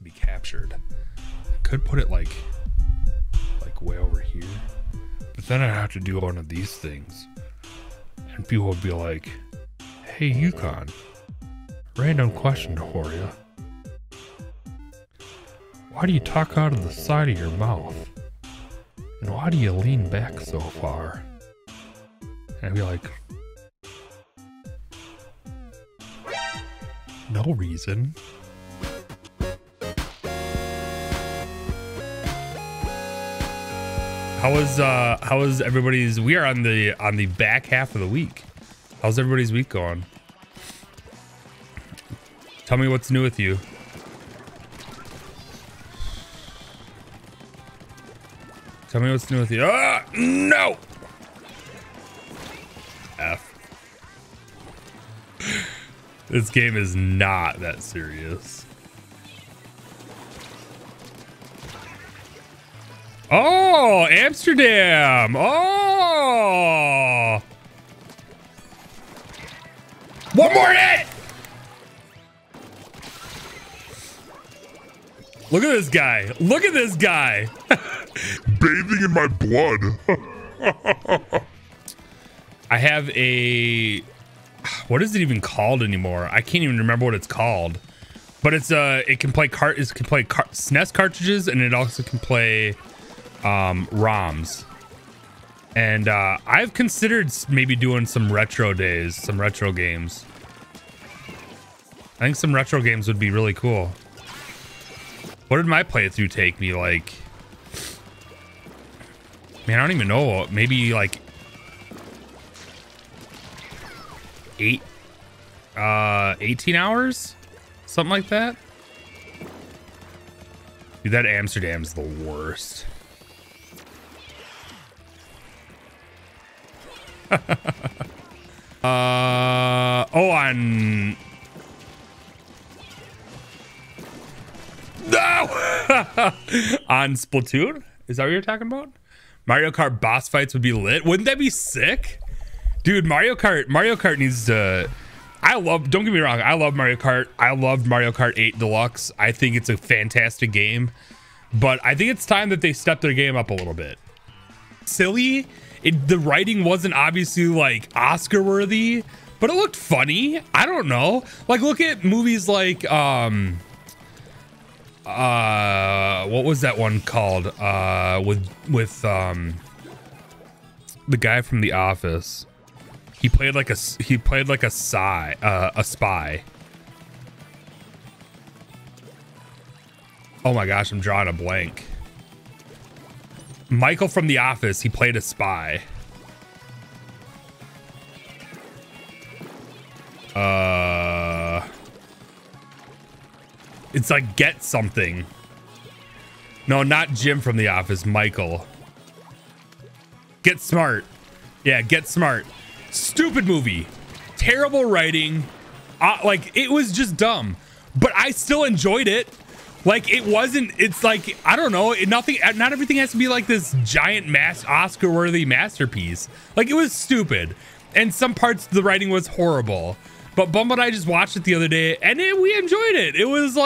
to be captured. I could put it like way over here, but then I'd have to do one of these things, and people would be like, "Hey, Yukon, random question for you. Why do you talk out of the side of your mouth? And why do you lean back so far?" And I'd be like, "No reason." How was everybody's? We are on the back half of the week. How's everybody's week going? Tell me what's new with you. Tell me what's new with you. Ah, no. F. This game is not that serious. Oh, Amsterdam. Oh. One more hit. Look at this guy. Look at this guy. Bathing in my blood. I have a, what is it even called anymore? I can't even remember what it's called, but it's it can play SNES cartridges, and it also can play ROMs. And I've considered maybe doing some retro days, some retro games. I think some retro games would be really cool. What did my playthrough take me like? Man, I don't even know. Maybe like 18 hours, something like that. Dude, that Amsterdam's the worst. On Splatoon? Is that what you're talking about? Mario Kart boss fights would be lit. Wouldn't that be sick? Dude, Mario Kart needs to... don't get me wrong, I love Mario Kart. I loved Mario Kart 8 Deluxe. I think it's a fantastic game. But I think it's time that they step their game up a little bit. Silly. The writing wasn't obviously like Oscar-worthy, but it looked funny. I don't know. Like, look at movies like... what was that one called? With the guy from The Office. He played like a spy. Oh my gosh, I'm drawing a blank. Michael from The Office. He played a spy. It's like Get Something. No, not Jim from The Office. Michael. Get Smart. Yeah, Get Smart. Stupid movie. Terrible writing. Like, it was just dumb. But I still enjoyed it. Like, it wasn't... It's like, I don't know. Not everything has to be like this giant Oscar-worthy masterpiece. Like, it was stupid. And some parts of the writing was horrible. But Bumble and I just watched it the other day, and we enjoyed it. It was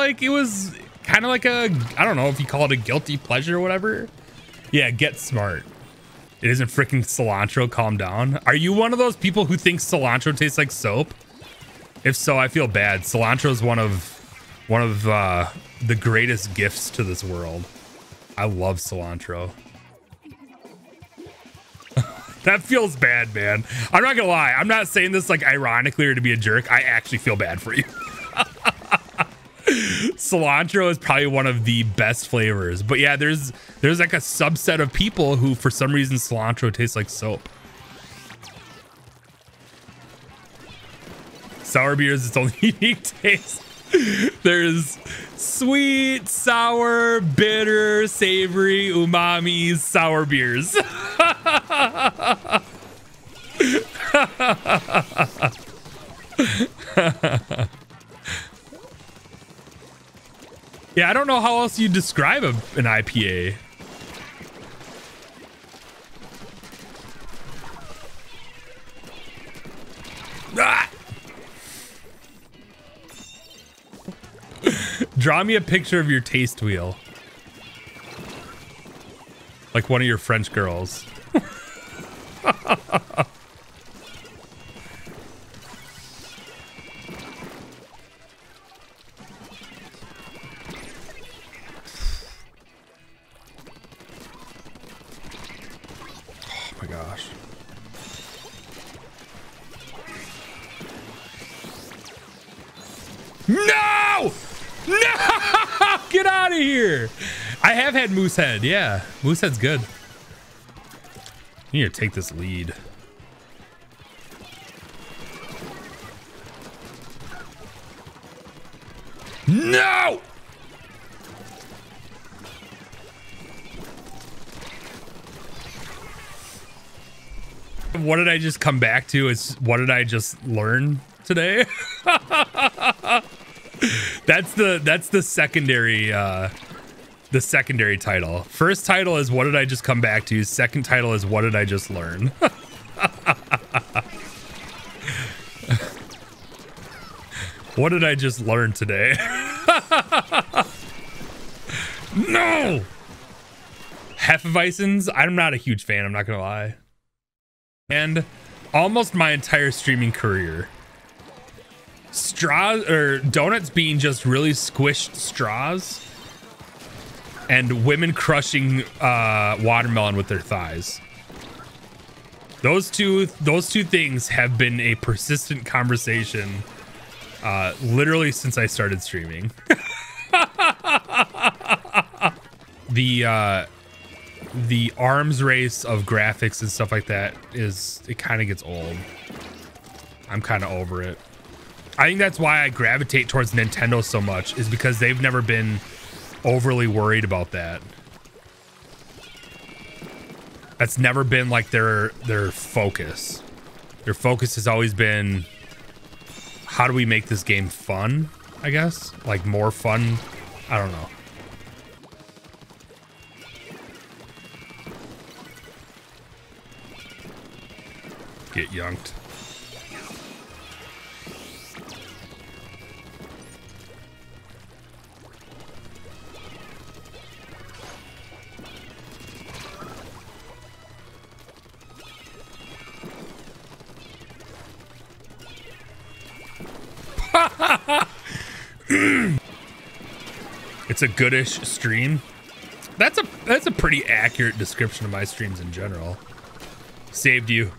kind of like a, I don't know if you call it a guilty pleasure or whatever. Yeah, Get Smart. It isn't freaking cilantro. Calm down. Are you one of those people who thinks cilantro tastes like soap? If so, I feel bad. Cilantro is one of the greatest gifts to this world. I love cilantro. That feels bad, man. I'm not gonna lie. I'm not saying this like ironically or to be a jerk. I actually feel bad for you. Cilantro is probably one of the best flavors. But yeah, there's like a subset of people who, for some reason, cilantro tastes like soap. Sour beer is its only unique taste. There's sweet, sour, bitter, savory, umami, sour beers. Yeah, I don't know how else you describe an IPA. Ah! Draw me a picture of your taste wheel. Like one of your French girls. Moosehead, yeah. Moosehead's good. You need to take this lead. No! What did I just come back to? It's what did I just learn today? That's the secondary the secondary title. First title is what did I just come back to? Second title is what did I just learn? What did I just learn today? No! Hefeweizens? I'm not a huge fan, I'm not gonna lie. And almost my entire streaming career. Straws, or donuts being just really squished straws. And women crushing watermelon with their thighs. Those two things have been a persistent conversation literally since I started streaming. The arms race of graphics and stuff like that is, it kind of gets old. I'm kind of over it. I think that's why I gravitate towards Nintendo so much, is because they've never been overly worried about that. That's never been like their focus. Their focus has always been, how do we make this game fun? I guess, like, more fun. I don't know. Get yunked. It's a goodish stream. That's a pretty accurate description of my streams in general. Saved you.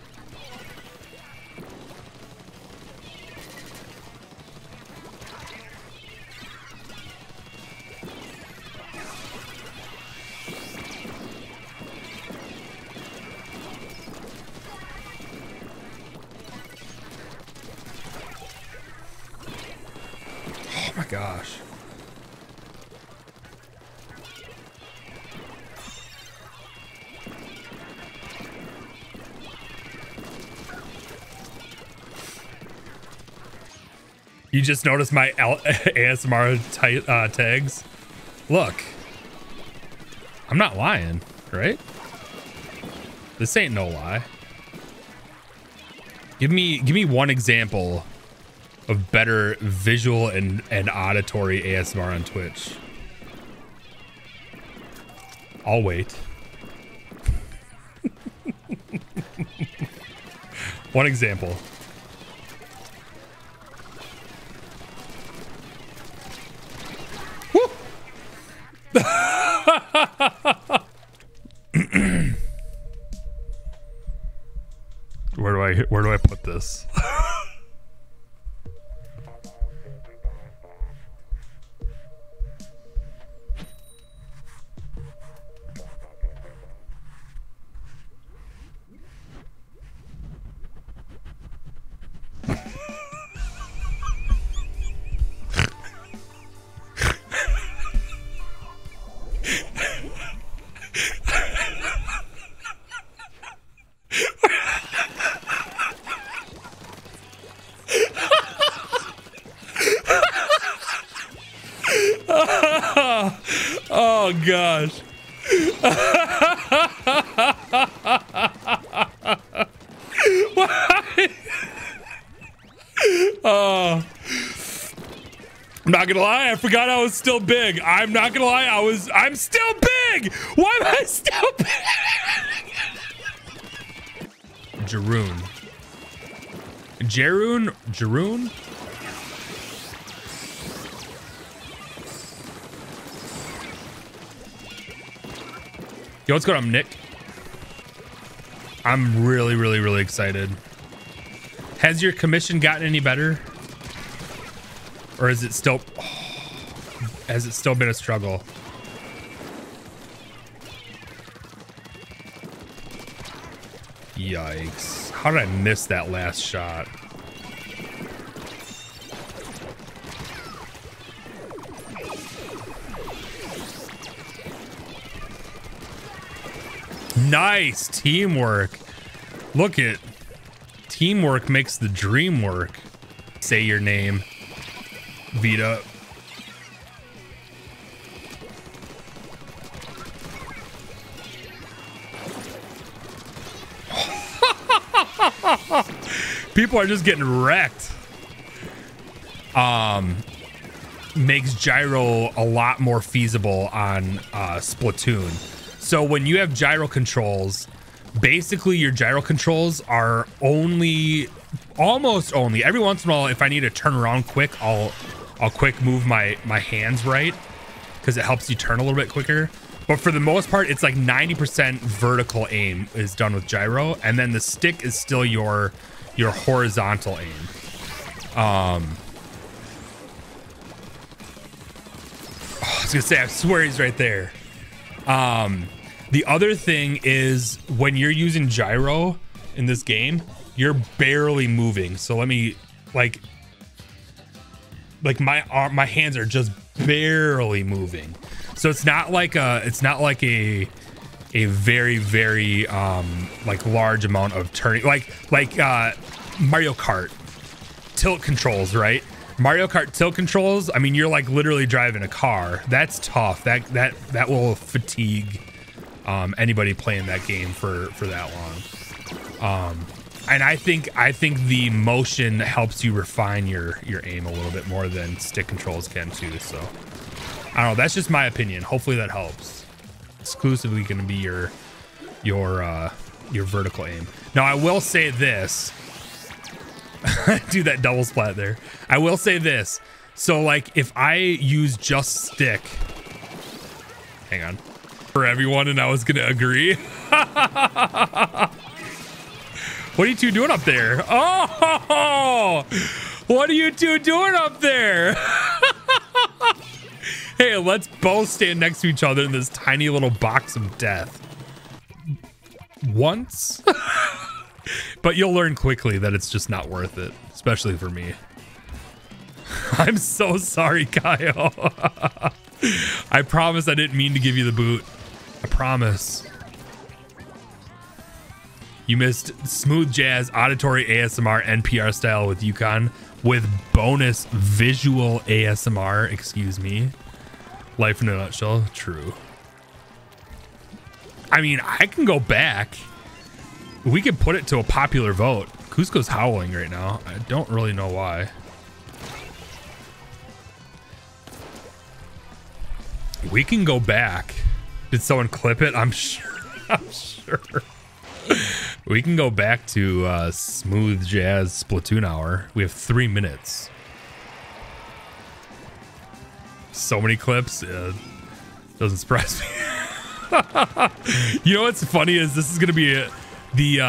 You just noticed my ASMR tags? Look, I'm not lying, right? This ain't no lie. Give me one example of better visual and auditory ASMR on Twitch. I'll wait. One example. Where do I put this? Gosh. Oh. I'm not not gonna lie, I forgot I was still big. I'm not gonna lie, I'm still big! Why am I still big? Jeroon. Jeroon? Jeroon? Yo, what's going on, Nick? I'm really excited. Has your commission gotten any better? Or is it still... Oh, has it still been a struggle? Yikes. How did I miss that last shot? Nice teamwork. Look at teamwork makes the dream work. Say your name, Vita. People are just getting wrecked. Makes gyro a lot more feasible on Splatoon. So when you have gyro controls, basically your gyro controls are only, almost only, every once in a while, if I need to turn around quick, I'll quick move my hands right, because it helps you turn a little bit quicker. But for the most part, it's like 90% vertical aim is done with gyro, and then the stick is still your horizontal aim. I was gonna say, I swear he's right there. The other thing is when you're using gyro in this game, you're barely moving. So let me like my hands are just barely moving. So it's not like a very like large amount of turning, like Mario Kart tilt controls, right? Mario Kart tilt controls, I mean, you're like literally driving a car. That's tough. That will fatigue anybody playing that game for that long. And I think the motion helps you refine your aim a little bit more than stick controls can too. So I don't know, that's just my opinion. Hopefully that helps. Exclusively gonna be your vertical aim. Now I will say this. Do that double splat there. I will say this. So like if I use just stick, hang on, for everyone, and I was gonna agree. What are you two doing up there? Oh, what are you two doing up there? Hey, let's both stand next to each other in this tiny little box of death. Once. But you'll learn quickly that it's just not worth it, especially for me. I'm so sorry, Kyle. I promise I didn't mean to give you the boot. I promise. You missed smooth jazz, auditory ASMR, NPR style with Yukon, with bonus visual ASMR, excuse me. Life in a nutshell, true. I mean, I can go back. We could put it to a popular vote. Cusco's howling right now. I don't really know why. We can go back. Did someone clip it? I'm sure. We can go back to smooth jazz Splatoon hour. We have 3 minutes. So many clips. Doesn't surprise me. You know what's funny is this is gonna be the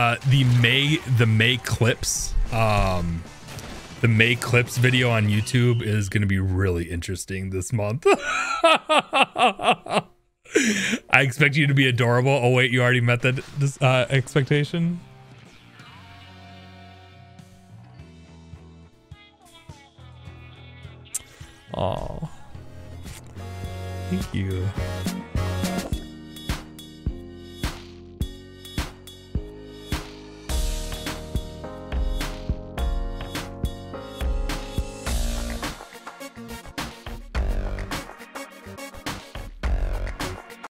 May clips, the May clips video on YouTube is going to be really interesting this month. I expect you to be adorable. Oh wait, you already met that expectation. Oh, thank you.